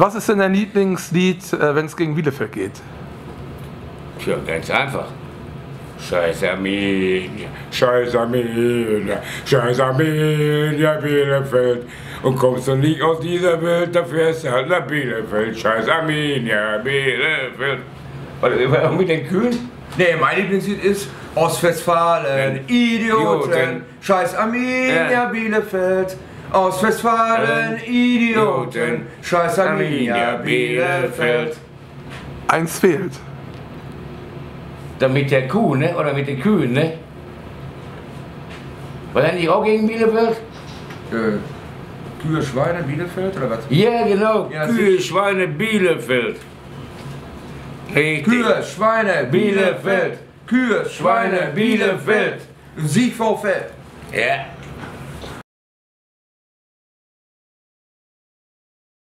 Was ist denn dein Lieblingslied, wenn es gegen Bielefeld geht? Tja, ganz einfach. Scheiß Arminia, scheiß Arminia, scheiß Arminia Bielefeld. Und kommst du nicht aus dieser Welt, da fährst du halt nach Bielefeld. Scheiß Arminia Bielefeld. Warte, mit den Kühen? Nee, mein Lieblingslied ist Ostwestfalen, Idioten. Scheiß Arminia Bielefeld. Ostwestfalen, Idioten. Scheiß Arminia Bielefeld. Eins fehlt. Dann mit der Kuh, ne? Oder mit den Kühen, ne? War der nicht auch gegen Bielefeld? Kühe, Schweine, Bielefeld oder was? Ja, genau. Ja, Kühe, Schweine, Bielefeld. Richtig. Kühe, Schweine, Bielefeld. Kühe, Schweine, Bielefeld. Sieg VfL. Ja.